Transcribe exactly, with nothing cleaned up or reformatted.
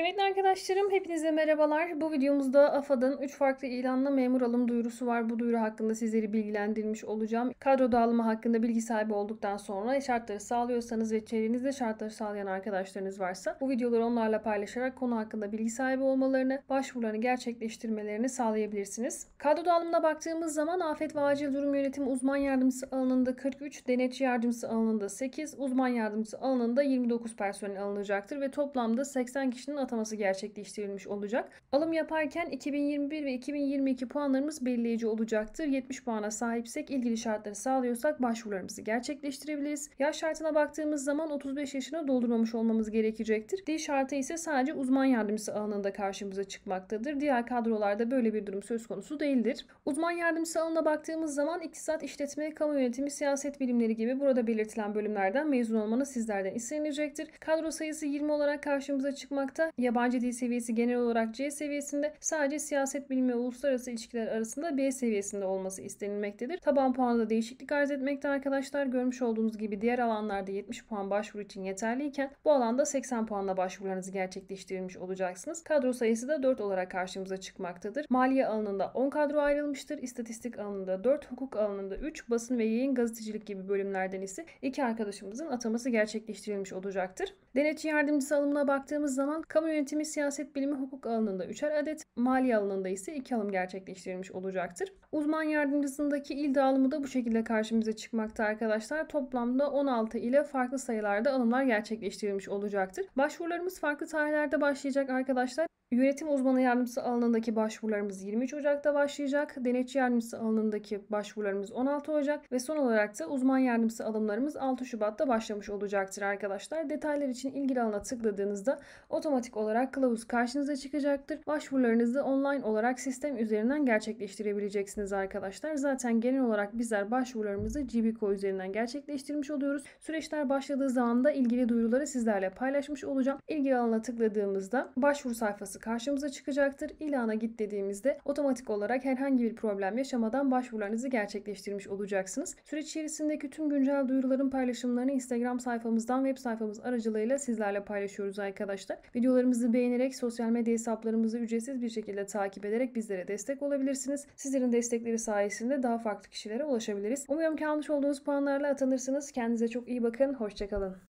Kıymetli arkadaşlarım, hepinize merhabalar. Bu videomuzda A F A D'ın üç farklı ilanla memur alım duyurusu var. Bu duyuru hakkında sizleri bilgilendirmiş olacağım. Kadro dağılımı hakkında bilgi sahibi olduktan sonra şartları sağlıyorsanız ve çevrenizde şartları sağlayan arkadaşlarınız varsa bu videoları onlarla paylaşarak konu hakkında bilgi sahibi olmalarını, başvurularını gerçekleştirmelerini sağlayabilirsiniz. Kadro dağılımına baktığımız zaman afet ve acil durum yönetimi uzman yardımcısı alanında kırk üç, denetçi yardımcısı alanında sekiz, uzman yardımcısı alanında yirmi dokuz personel alınacaktır ve toplamda seksen kişinin ataması gerçekleştirilmiş olacak. Alım yaparken iki bin yirmi bir ve iki bin yirmi iki puanlarımız belirleyici olacaktır. yetmiş puana sahipsek, ilgili şartları sağlıyorsak başvurularımızı gerçekleştirebiliriz. Yaş şartına baktığımız zaman otuz beş yaşını doldurmamış olmamız gerekecektir. Dil şartı ise sadece uzman yardımcısı alanında karşımıza çıkmaktadır. Diğer kadrolarda böyle bir durum söz konusu değildir. Uzman yardımcısı alanına baktığımız zaman iktisat, işletme, kamu yönetimi, siyaset bilimleri gibi burada belirtilen bölümlerden mezun olmanız sizlerden istenecektir. Kadro sayısı yirmi olarak karşımıza çıkmakta. Yabancı dil seviyesi genel olarak C seviyesinde, sadece siyaset bilimi ve uluslararası ilişkiler arasında B seviyesinde olması istenilmektedir. Taban puanında değişiklik arz etmekte arkadaşlar. Görmüş olduğunuz gibi diğer alanlarda yetmiş puan başvuru için yeterliyken bu alanda seksen puanla başvurularınızı gerçekleştirilmiş olacaksınız. Kadro sayısı da dört olarak karşımıza çıkmaktadır. Maliye alanında on kadro ayrılmıştır. İstatistik alanında dört, hukuk alanında üç, basın ve yayın gazetecilik gibi bölümlerden ise iki arkadaşımızın ataması gerçekleştirilmiş olacaktır. Denetçi yardımcısı alımına baktığımız zaman kamu yönetimi, siyaset bilimi, hukuk alanında üçer adet, maliye alanında ise iki alım gerçekleştirilmiş olacaktır. Uzman yardımcısındaki il dağılımı da bu şekilde karşımıza çıkmakta arkadaşlar. Toplamda on altı ile farklı sayılarda alımlar gerçekleştirilmiş olacaktır. Başvurularımız farklı tarihlerde başlayacak arkadaşlar. Yönetim uzmanı yardımcısı alanındaki başvurularımız yirmi üç Ocak'ta başlayacak. Denetçi yardımcısı alanındaki başvurularımız on altı Ocak ve son olarak da uzman yardımcısı alımlarımız altı Şubat'ta başlamış olacaktır arkadaşlar. Detaylar için ilgili alana tıkladığınızda otomatik olarak kılavuz karşınıza çıkacaktır. Başvurularınızı online olarak sistem üzerinden gerçekleştirebileceksiniz arkadaşlar. Zaten genel olarak bizler başvurularımızı GİBCO üzerinden gerçekleştirmiş oluyoruz. Süreçler başladığı zaman da ilgili duyuruları sizlerle paylaşmış olacağım. İlgili alana tıkladığımızda başvuru sayfası karşımıza çıkacaktır. İlana git dediğimizde otomatik olarak herhangi bir problem yaşamadan başvurularınızı gerçekleştirmiş olacaksınız. Süreç içerisindeki tüm güncel duyuruların paylaşımlarını Instagram sayfamızdan, web sayfamız aracılığıyla sizlerle paylaşıyoruz arkadaşlar. Videolarımızı beğenerek, sosyal medya hesaplarımızı ücretsiz bir şekilde takip ederek bizlere destek olabilirsiniz. Sizlerin destekleri sayesinde daha farklı kişilere ulaşabiliriz. Umuyorum ki almış olduğunuz puanlarla atanırsınız. Kendinize çok iyi bakın. Hoşça kalın.